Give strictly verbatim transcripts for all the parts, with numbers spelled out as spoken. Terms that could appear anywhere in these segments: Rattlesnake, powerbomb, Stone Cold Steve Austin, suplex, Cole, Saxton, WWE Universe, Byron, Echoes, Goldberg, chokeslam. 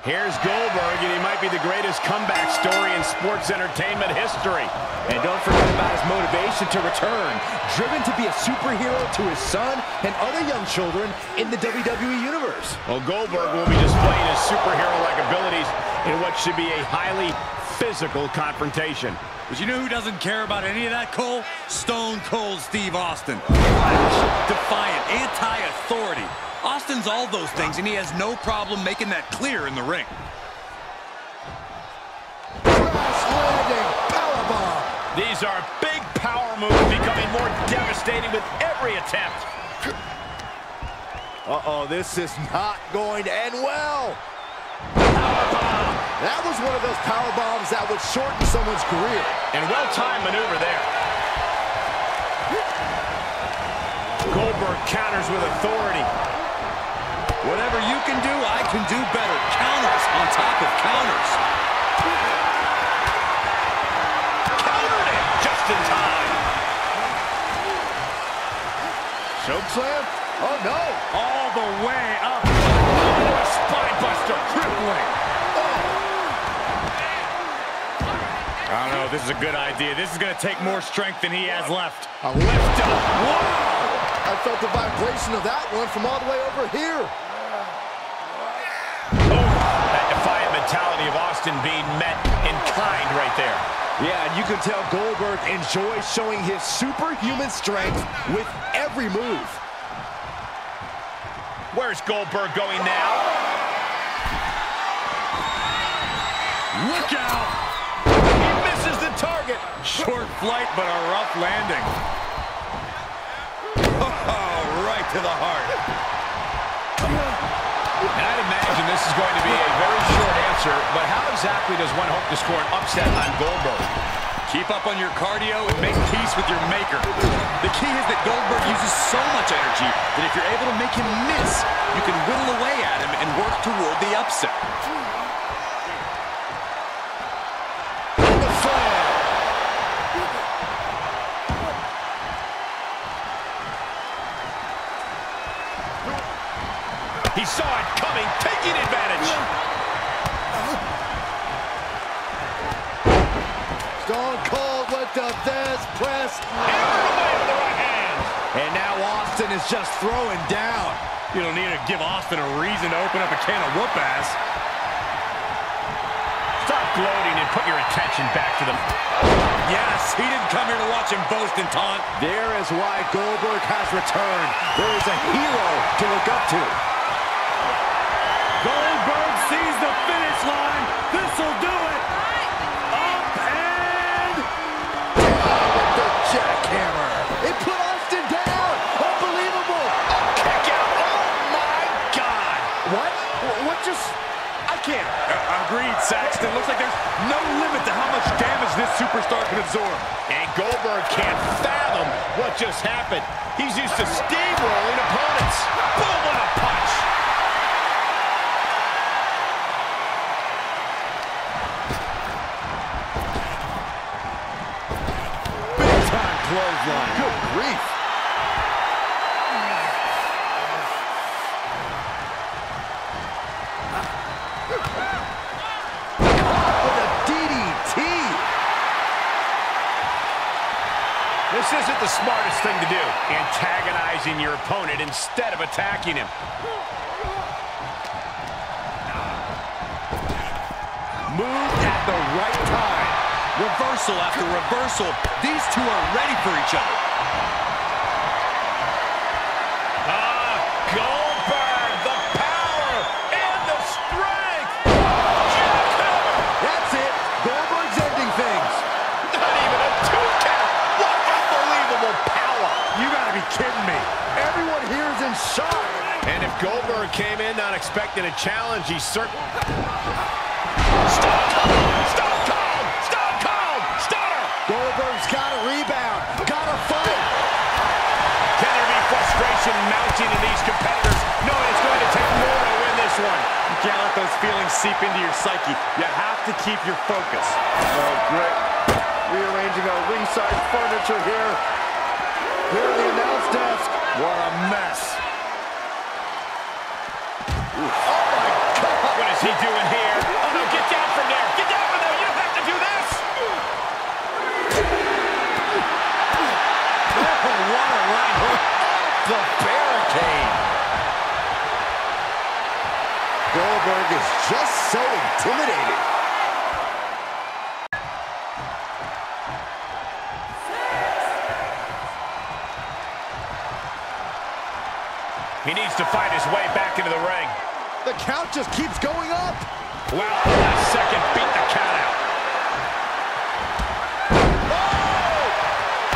Here's Goldberg, and he might be the greatest comeback story in sports entertainment history. And don't forget about his motivation to return, driven to be a superhero to his son and other young children in the W W E Universe. Well, Goldberg will be displaying his superhero-like abilities in what should be a highly physical confrontation. But you know who doesn't care about any of that, Cole? Stone Cold Steve Austin. Flash, defiant, anti-authority. Austin's all those things, and he has no problem making that clear in the ring. Crash landing, powerbomb. These are big power moves, becoming more devastating with every attempt. Uh-oh, this is not going to end well. Powerbomb. That was one of those power bombs that would shorten someone's career. And well-timed maneuver there. Goldberg counters with authority. Whatever you can do, I can do better. Counters on top of counters. Countered it just in time. Chokeslam. Oh, no. All the way up. Oh, a spine buster. Crippling. Oh. I don't know if this is a good idea. This is going to take more strength than he has left. A lift up. Whoa. I felt the vibration of that one from all the way over here. Oh, that defiant mentality of Austin being met in kind right there. Yeah, and you can tell Goldberg enjoys showing his superhuman strength with every move. Where's Goldberg going now? Look out! He misses the target. Short flight, but a rough landing. To the heart. And I'd imagine this is going to be a very short answer, but how exactly does one hope to score an upset on Goldberg? Keep up on your cardio and make peace with your maker. The key is that Goldberg uses so much energy that if you're able to make him miss, you can whittle away at him and work toward the upset. He saw it coming, taking advantage. Stone Cold with the best press. Everybody with the right hand. And now Austin is just throwing down. You don't need to give Austin a reason to open up a can of whoop ass. Stop gloating and put your attention back to them. Yes, he didn't come here to watch him boast and taunt. There is why Goldberg has returned. There is a hero to look up to. Goldberg sees the finish line. This'll do it. Up and down with the jackhammer. It put Austin down. Unbelievable. A kick out. Oh, my God. What? What just... I can't. Uh, agreed, Saxton. Looks like there's no limit to how much damage this superstar can absorb. And Goldberg can't fathom what just happened. He's used to steamrolling opponents. Boom, what a punch. Big time clothesline. Good grief. This isn't the smartest thing to do, antagonizing your opponent instead of attacking him. Moved at the right time. Reversal after reversal. These two are ready for each other. Ah, Goldberg, the power and the strength. That's it. Goldberg's ending things. Not even a two count. Power. You gotta be kidding me. Everyone here is in shock. And if Goldberg came in not expecting a challenge, he certainly... Stone Cold! Stone Cold! Stone Cold! Stunner! Goldberg's got a rebound. Got a fight. Can there be frustration mounting in these competitors? No, it's going to take more to win this one. You can't let those feelings seep into your psyche. You have to keep your focus. Oh, great. Rearranging our ringside furniture here. Here at the announce desk. What a mess. Oof. Oh, my God. What a What's he doing here? Oh, no, get down from there. Get down from there. You don't have to do this. Oh, what a right hook. The barricade. Goldberg is just so intimidating. He needs to find his way back into the ring. The count just keeps going up. Wow, the last second beat the count out. Oh!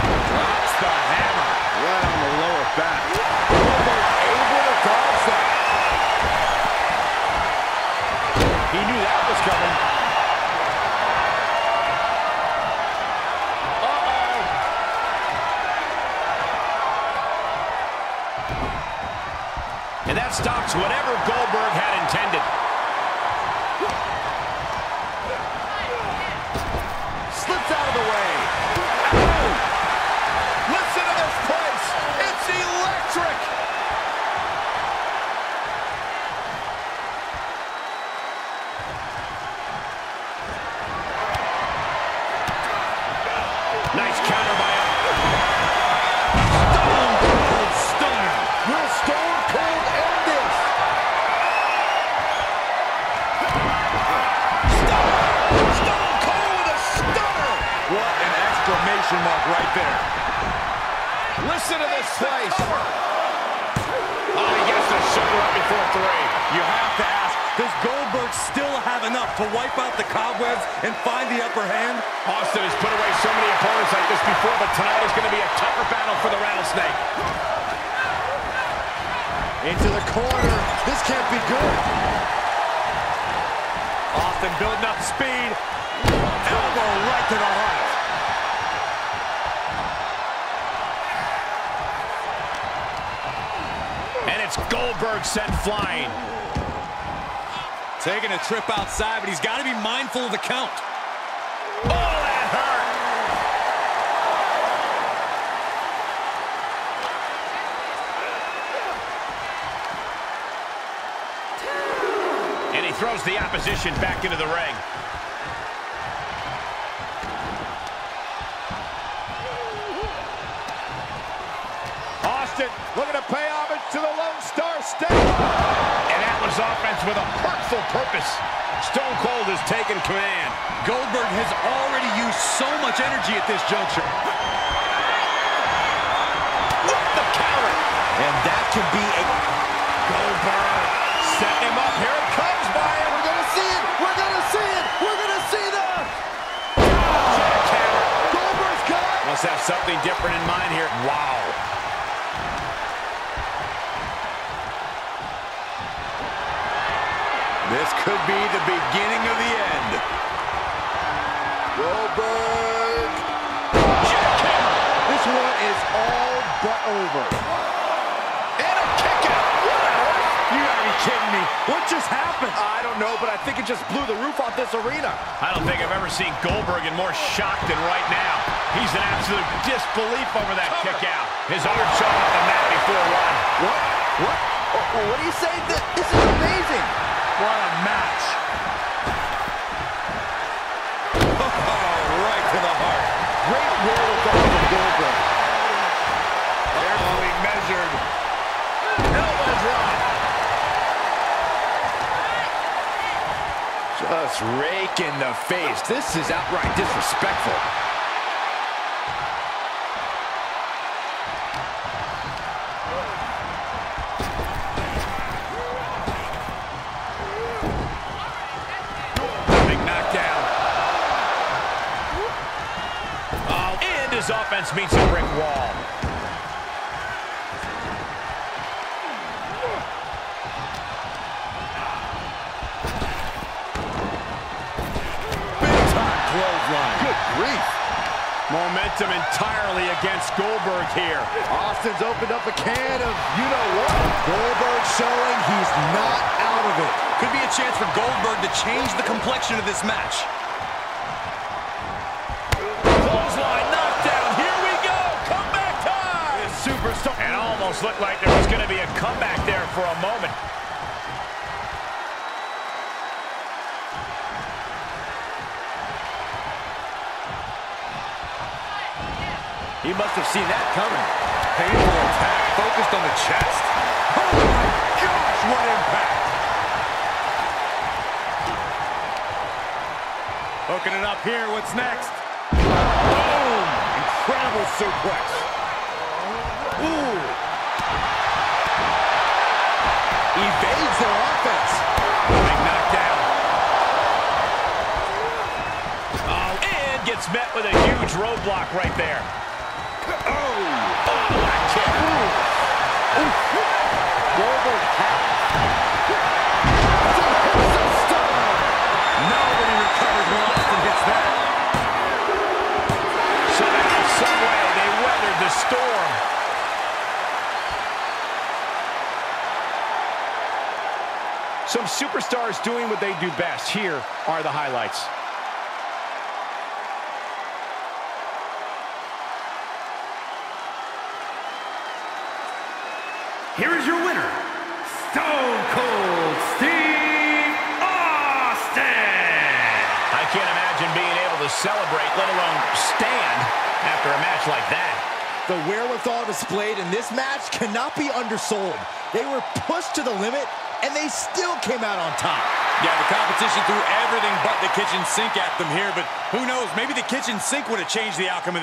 Drops the hammer. Right on the lower back. Goldberg able to dodge that. He knew that was coming. And that stops whatever Goldberg had intended. Slips out of the way. Ow! Listen to this place. It's electric. Nice counter by Stone Cold Stunner. Will Stone Cold end this? Stunner! Stone Cold with a stunner! What an exclamation mark right there. Listen to this place. Oh, he gets the shoulder up before three. You have to ask, does Goldberg still have enough to wipe out the cobwebs and find the upper hand? Austin has put away so many opponents like this before, but tonight is going to be a tougher battle for the Rattlesnake. Into the corner. This can't be good. Austin building up speed. Elbow right to the heart. And it's Goldberg sent flying. Taking a trip outside, but he's got to be mindful of the count. Oh, that hurt! Two. And he throws the opposition back into the ring. Austin looking to pay homage to the Lone Star State. Offense with a hurtful purpose. Stone Cold has taken command. Goldberg has already used so much energy at this juncture. What the counter! And that could be a... Goldberg setting him up. Here it comes, Byron. We're going to see it. We're going to see it. We're going to see that. Oh, oh. Goldberg's got it. Must have something different in mind here. Wow. This could be the beginning of the end. Goldberg! Jackhammer! This one is all but over. And a kick out! What on earth? You gotta be kidding me. What just happened? I don't know, but I think it just blew the roof off this arena. I don't think I've ever seen Goldberg in more shock than right now. He's in absolute disbelief over that Cover. kick out. His arm shot off the mat before one. What? What? Oh, what do you say? This is amazing. What a match. Oh, right to the heart. Great roll down from Goldberg. Carefully measured. Elbow drop. Just rake in the face. This is outright disrespectful. His offense meets a brick wall. Big time clothesline. Good grief. Momentum entirely against Goldberg here. Austin's opened up a can of you-know-what. Goldberg showing he's not out of it. Could be a chance for Goldberg to change the complexion of this match. And almost looked like there was going to be a comeback there for a moment. He must have seen that coming. Painful attack focused on the chest. Oh my gosh, what impact! Hooking it up here, what's next? Boom! Incredible suplex. Ooh! Evades their offense. Big knockdown. Oh, and gets met with a huge roadblock right there. Oh! Oh, that kick! Ooh! Ooh! Goldberg hat. Nobody recovers when Austin hits that. Somehow, some way, they weathered the storm. Some superstars doing what they do best. Here are the highlights. Here is your winner, Stone Cold Steve Austin! I can't imagine being able to celebrate, let alone stand, after a match like that. The wherewithal displayed in this match cannot be undersold. They were pushed to the limit, and they still came out on top. Yeah, the competition threw everything but the kitchen sink at them here, but who knows, maybe the kitchen sink would have changed the outcome of the